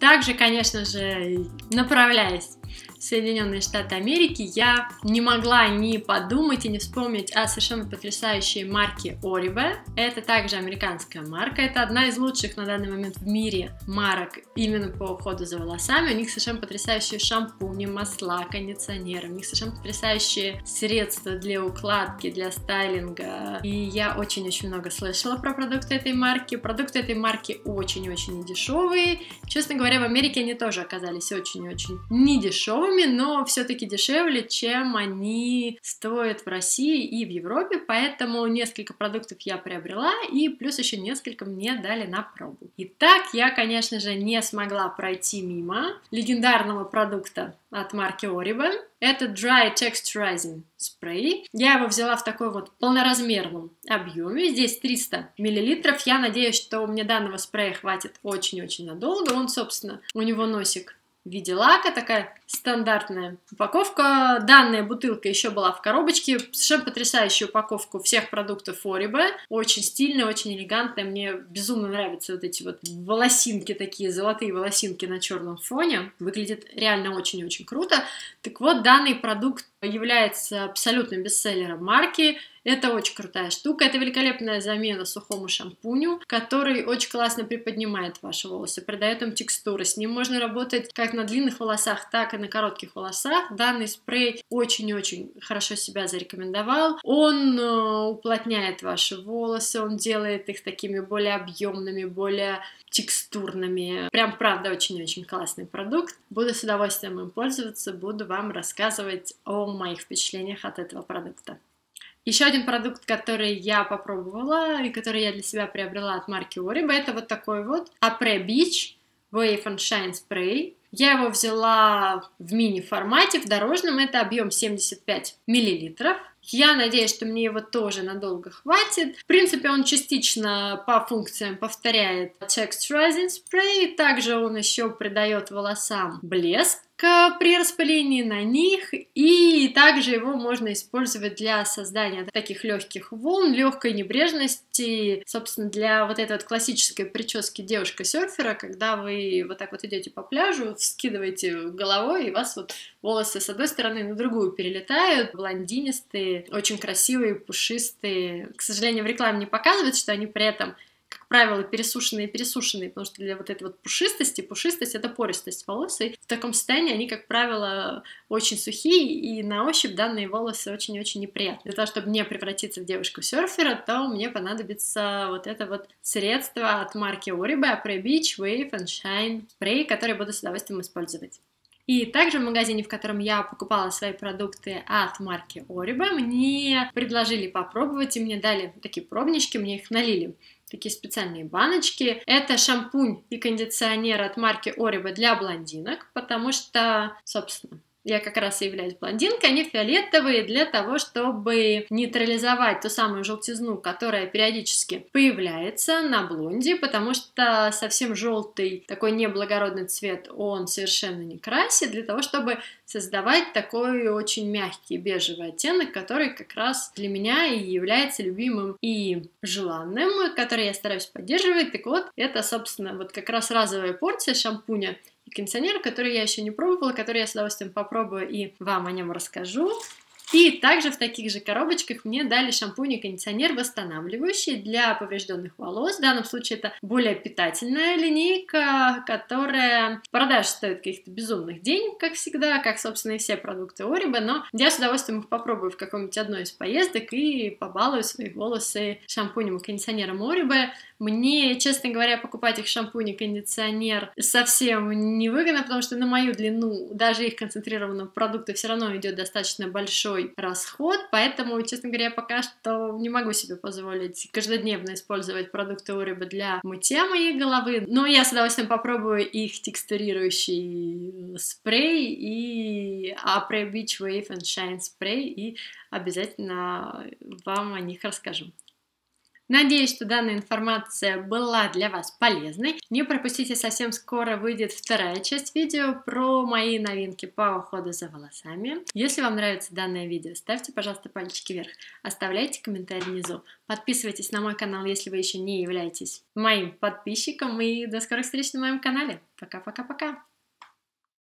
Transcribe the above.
Также, конечно же, направляясь в Соединенные Штаты Америки, я не могла не подумать и не вспомнить о совершенно потрясающей марке Oribe. Это также американская марка, это одна из лучших на данный момент в мире марок именно по уходу за волосами. У них совершенно потрясающие шампуни, масла, кондиционеры, у них совершенно потрясающие средства для укладки, для стайлинга. И я очень-очень много слышала про продукты этой марки. Продукты этой марки очень-очень недешевые. Честно говоря, в Америке они тоже оказались очень-очень недешевыми, но все-таки дешевле, чем они стоят в России и в Европе, поэтому несколько продуктов я приобрела, и плюс еще несколько мне дали на пробу. Итак, я, конечно же, не смогла пройти мимо легендарного продукта от марки Oribe. Это Dry Texturizing Spray. Я его взяла в такой вот полноразмерном объеме. Здесь 300 мл. Я надеюсь, что мне данного спрея хватит очень-очень надолго. Он, собственно, у него носик в виде лака, такая стандартная упаковка. Данная бутылка еще была в коробочке. Совершенно потрясающая упаковка всех продуктов Oribe. Очень стильная, очень элегантная. Мне безумно нравятся вот эти вот волосинки, такие золотые волосинки на черном фоне. Выглядит реально очень-очень круто. Так вот, данный продукт является абсолютным бестселлером марки. Это очень крутая штука, это великолепная замена сухому шампуню, который очень классно приподнимает ваши волосы, придает им текстуры. С ним можно работать как на длинных волосах, так и на коротких волосах. Данный спрей очень-очень хорошо себя зарекомендовал. Он уплотняет ваши волосы, он делает их такими более объемными, более текстурными. Прям, правда, очень-очень классный продукт. Буду с удовольствием им пользоваться, буду вам рассказывать о моих впечатлениях от этого продукта. Еще один продукт, который я попробовала и который я для себя приобрела от марки Oribe, это вот такой вот Après Beach Wave and Shine Spray. Я его взяла в мини-формате, в дорожном, это объем 75 мл. Я надеюсь, что мне его тоже надолго хватит. В принципе, он частично по функциям повторяет Texturizing Spray, также он еще придает волосам блеск при распылении на них, и также его можно использовать для создания таких легких волн, легкой небрежности, собственно, для вот этой вот классической прически девушка-серфера, когда вы вот так вот идете по пляжу, вскидываете головой, и у вас вот волосы с одной стороны на другую перелетают, блондинистые, очень красивые, пушистые. К сожалению, в рекламе не показывают, что они при этом, как правило, пересушенные, потому что для вот этой вот пушистости, пушистость — это пористость волос, и в таком состоянии они, как правило, очень сухие, и на ощупь данные волосы очень-очень неприятны. Для того, чтобы не превратиться в девушку-серфера, то мне понадобится вот это вот средство от марки Oribe, Après Beach Wave and Shine Spray, который буду с удовольствием использовать. И также в магазине, в котором я покупала свои продукты от марки Oribe, мне предложили попробовать, и мне дали такие пробнички, мне их налили, такие специальные баночки. Это шампунь и кондиционер от марки Oribe для блондинок, потому что, собственно, я как раз и являюсь блондинкой, они фиолетовые для того, чтобы нейтрализовать ту самую желтизну, которая периодически появляется на блонде, потому что совсем желтый, такой неблагородный цвет, он совершенно не красит, для того, чтобы создавать такой очень мягкий бежевый оттенок, который как раз для меня и является любимым и желанным, который я стараюсь поддерживать. Так вот, это, собственно, вот как раз разовая порция шампуня и кондиционер, который я еще не пробовала, который я с удовольствием попробую и вам о нем расскажу. И также в таких же коробочках мне дали шампунь и кондиционер восстанавливающий для поврежденных волос. В данном случае это более питательная линейка, которая в продаже стоит каких-то безумных денег, как всегда, как, собственно, и все продукты Oribe, но я с удовольствием их попробую в каком-нибудь одной из поездок и побалую свои волосы шампунем и кондиционером Oribe. Мне, честно говоря, покупать их шампунь и кондиционер совсем не выгодно, потому что на мою длину даже их концентрированного продукта все равно идет достаточно большой расход, поэтому, честно говоря, пока что не могу себе позволить каждодневно использовать продукты Oribe для мытья моей головы, но я с удовольствием попробую их текстурирующий спрей и Après Beach Wave and Shine Spray и обязательно вам о них расскажу. Надеюсь, что данная информация была для вас полезной. Не пропустите, совсем скоро выйдет вторая часть видео про мои новинки по уходу за волосами. Если вам нравится данное видео, ставьте, пожалуйста, пальчики вверх, оставляйте комментарий внизу, подписывайтесь на мой канал, если вы еще не являетесь моим подписчиком, и до скорых встреч на моем канале. Пока-пока-пока!